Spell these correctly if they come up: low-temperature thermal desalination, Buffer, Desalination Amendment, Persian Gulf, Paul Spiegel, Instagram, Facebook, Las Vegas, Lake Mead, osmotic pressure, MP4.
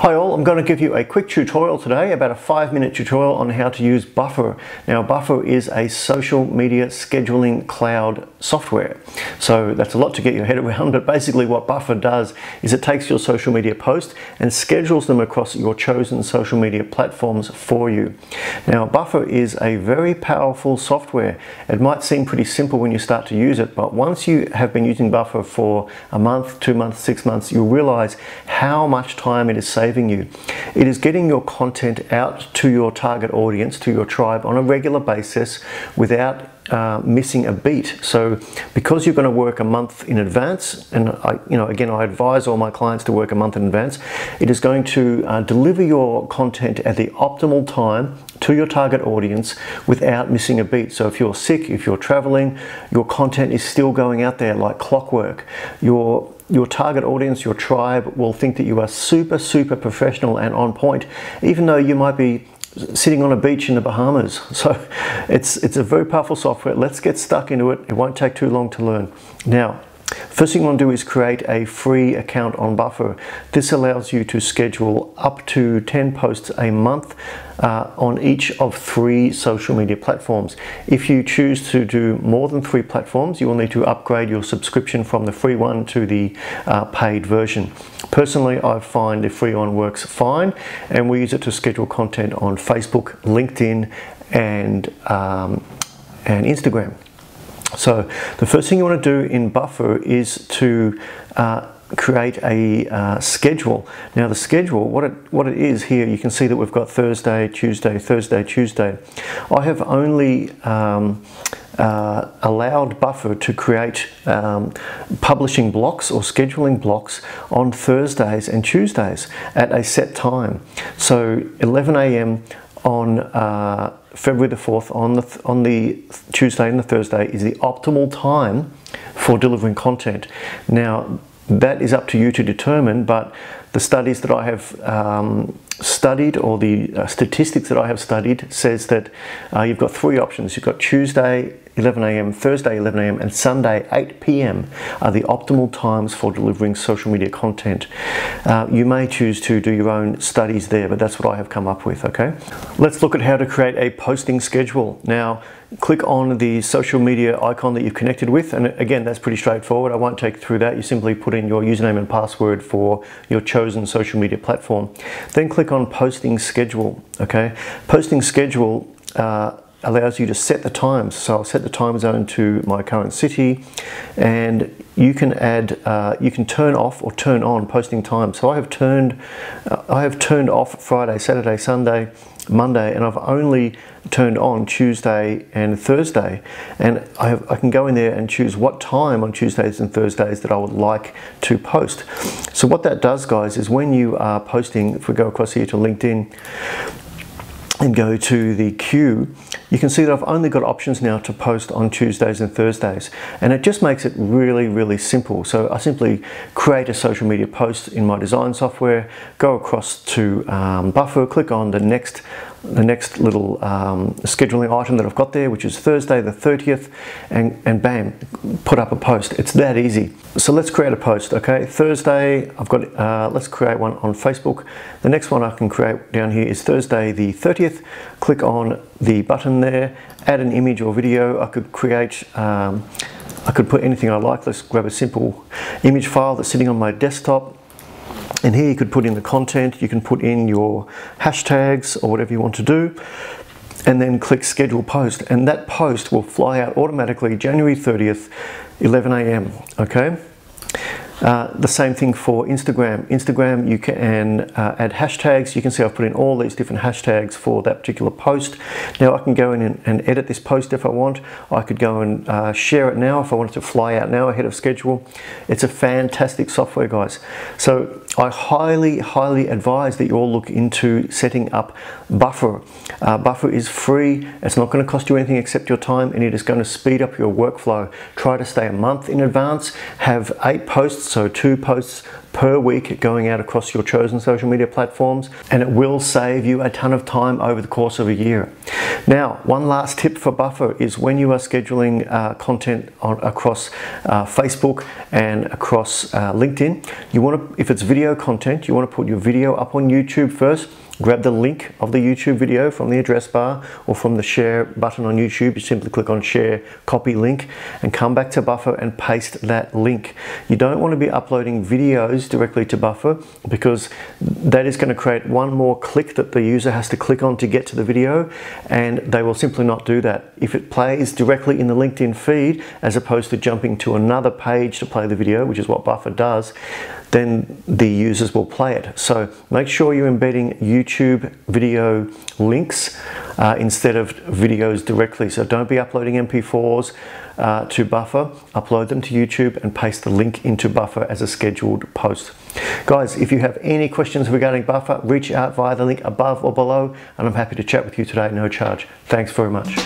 Hi all, I'm going to give you a quick tutorial today, about a 5-minute tutorial on how to use Buffer. Now Buffer is a social media scheduling cloud software. So that's a lot to get your head around, but basically what Buffer does is it takes your social media posts and schedules them across your chosen social media platforms for you. Now Buffer is a very powerful software. It might seem pretty simple when you start to use it, but once you have been using Buffer for a month, 2 months, 6 months, you'll realize how much time it is saving you. It is getting your content out to your target audience, to your tribe, on a regular basis without missing a beat. So because you're going to work a month in advance, and I advise all my clients to work a month in advance, it is going to deliver your content at the optimal time to your target audience without missing a beat. So if you're sick, if you're traveling, your content is still going out there like clockwork. Your target audience, your tribe, will think that you are super, super professional and on point, even though you might be sitting on a beach in the Bahamas. So it's a very powerful software. Let's get stuck into it. It won't take too long to learn. Now, first thing you want to do is create a free account on Buffer. This allows you to schedule up to 10 posts a month on each of 3 social media platforms. If you choose to do more than 3 platforms, you will need to upgrade your subscription from the free one to the paid version. Personally, I find the free one works fine, and we use it to schedule content on Facebook, LinkedIn, and Instagram. So the first thing you want to do in Buffer is to create a schedule. Now the schedule, what it is here, you can see that we've got Thursday, Tuesday, Thursday, Tuesday. I have only allowed Buffer to create publishing blocks or scheduling blocks on Thursdays and Tuesdays at a set time. So 11 a.m. on February the 4th, on the Tuesday and the Thursday, is the optimal time for delivering content. Now, that is up to you to determine, but the studies that I have studied, or the statistics that I have studied, says that you've got 3 options. You've got Tuesday 11 a.m., Thursday 11 a.m., and Sunday 8 p.m. are the optimal times for delivering social media content. You may choose to do your own studies there, but that's what I have come up with, okay? Let's look at how to create a posting schedule. Now, click on the social media icon that you've connected with, and again, that's pretty straightforward. I won't take you through that. You simply put in your username and password for your chosen social media platform. Then click on posting schedule, okay? Posting schedule allows you to set the times. So I'll set the time zone to my current city, and you can add, you can turn off or turn on posting time. So I have turned off Friday, Saturday, Sunday, Monday, and I've only turned on Tuesday and Thursday. And I can go in there and choose what time on Tuesdays and Thursdays that I would like to post. So what that does, guys, is when you are posting, if we go across here to LinkedIn, and go to the queue, you can see that I've only got options now to post on Tuesdays and Thursdays, and it just makes it really, really simple. So I simply create a social media post in my design software, go across to Buffer, click on the next little scheduling item that I've got there, which is Thursday the 30th, and bam, put up a post. It's that easy. So let's create a post, okay? Thursday, I've got, let's create one on Facebook. The next one I can create down here is Thursday the 30th. Click on the button there, add an image or video. I could create, I could put anything I like. Let's grab a simple image file that's sitting on my desktop. And here you could put in the content, you can put in your hashtags or whatever you want to do, and then click schedule post, and that post will fly out automatically January 30th, 11 a.m., okay? The same thing for Instagram. Instagram, you can add hashtags. You can see I've put in all these different hashtags for that particular post. Now I can go in and edit this post if I want. I could go and share it now if I wanted to fly out now ahead of schedule. It's a fantastic software, guys. So I highly, highly advise that you all look into setting up Buffer. Buffer is free. It's not going to cost you anything except your time, and it is going to speed up your workflow. Try to stay a month in advance. Have 8 posts, so 2 posts per week going out across your chosen social media platforms, and it will save you a ton of time over the course of a year. Now, one last tip for Buffer is when you are scheduling content across Facebook and across LinkedIn, you want to, if it's video, video content, you want to put your video up on YouTube first. Grab the link of the YouTube video from the address bar or from the share button on YouTube. You simply click on share, copy link, and come back to Buffer and paste that link. You don't want to be uploading videos directly to Buffer because that is going to create one more click that the user has to click on to get to the video, and they will simply not do that. If it plays directly in the LinkedIn feed as opposed to jumping to another page to play the video, which is what Buffer does, then the users will play it. So make sure you're embedding YouTube video links instead of videos directly. So don't be uploading MP4s to Buffer. Upload them to YouTube and paste the link into Buffer as a scheduled post. Guys, if you have any questions regarding Buffer, reach out via the link above or below, and I'm happy to chat with you today at no charge. Thanks very much.